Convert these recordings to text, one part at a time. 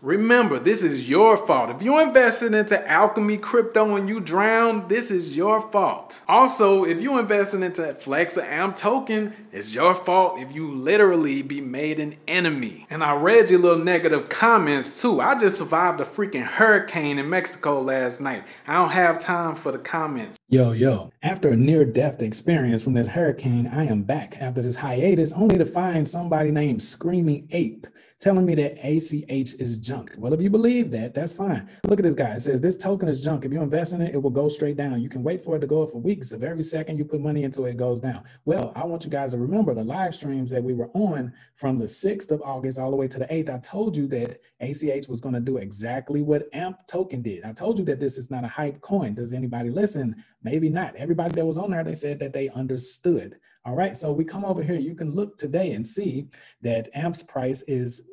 Remember, this is your fault. If you invested into Alchemy Crypto and you drown, this is your fault. Also, if you invested into Flexa AMP token, it's your fault if you literally be made an enemy. And I read your little negative comments too. I just survived a freaking hurricane in Mexico last night. I don't have time for the comments. Yo, after a near-death experience from this hurricane, I am back after this hiatus only to find somebody named Screaming Ape telling me that ACH is junk. Well, if you believe that, that's fine. Look at this guy. It says this token is junk. If you invest in it, it will go straight down. You can wait for it to go up for weeks. If every second you put money into it, it goes down. Well, I want you guys to remember the live streams that we were on from the 6th of August all the way to the 8th. I told you that ACH was going to do exactly what AMP token did. I told you that this is not a hype coin. Does anybody listen? Maybe not. Everybody that was on there, they said that they understood. All right. So we come over here. You can look today and see that AMP's price is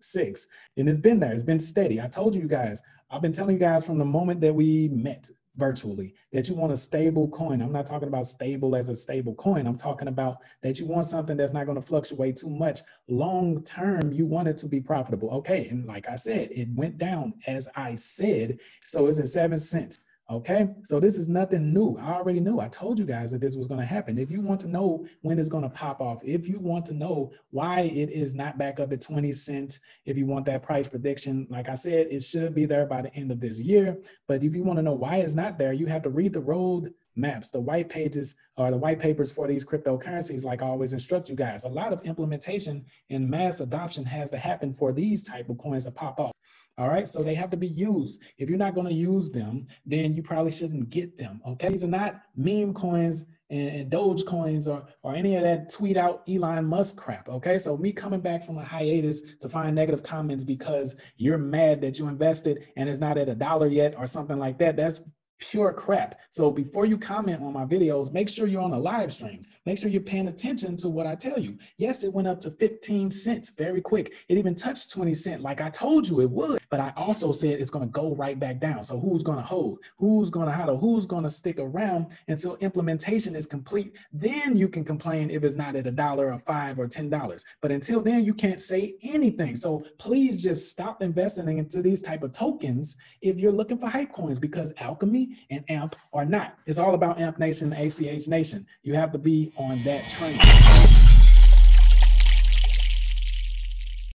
6. And it's been there. It's been steady. I told you guys, I've been telling you guys from the moment that we met virtually that you want a stable coin. I'm not talking about stable as a stable coin. I'm talking about that you want something that's not going to fluctuate too much. Long term, you want it to be profitable. Okay. And like I said, it went down as I said. So it's at 7 cents. Okay, so this is nothing new. I already knew. I told you guys that this was going to happen. If you want to know when it's going to pop off, if you want to know why it is not back up at 20 cents, if you want that price prediction, like I said, it should be there by the end of this year. But if you want to know why it's not there, you have to read the road maps, the white pages or the white papers for these cryptocurrencies. Like I always instruct you guys, a lot of implementation and mass adoption has to happen for these type of coins to pop off. All right, so they have to be used. If you're not going to use them, then you probably shouldn't get them, okay? These are not meme coins and Doge coins or any of that tweet out Elon Musk crap, okay? So me coming back from a hiatus to find negative comments because you're mad that you invested and it's not at $1 yet or something like that, that's pure crap. So before you comment on my videos, make sure you're on a live stream. Make sure you're paying attention to what I tell you. Yes, it went up to 15 cents very quick. It even touched 20 cents like I told you it would, but I also said it's going to go right back down. So who's going to hold? Who's going to hodl? Who's going to stick around until implementation is complete? Then you can complain if it's not at $1 or $5 or $10. But until then, you can't say anything. So please just stop investing into these type of tokens if you're looking for hype coins, because Alchemy and AMP are not. It's all about AMP Nation, ACH Nation. You have to be on that train.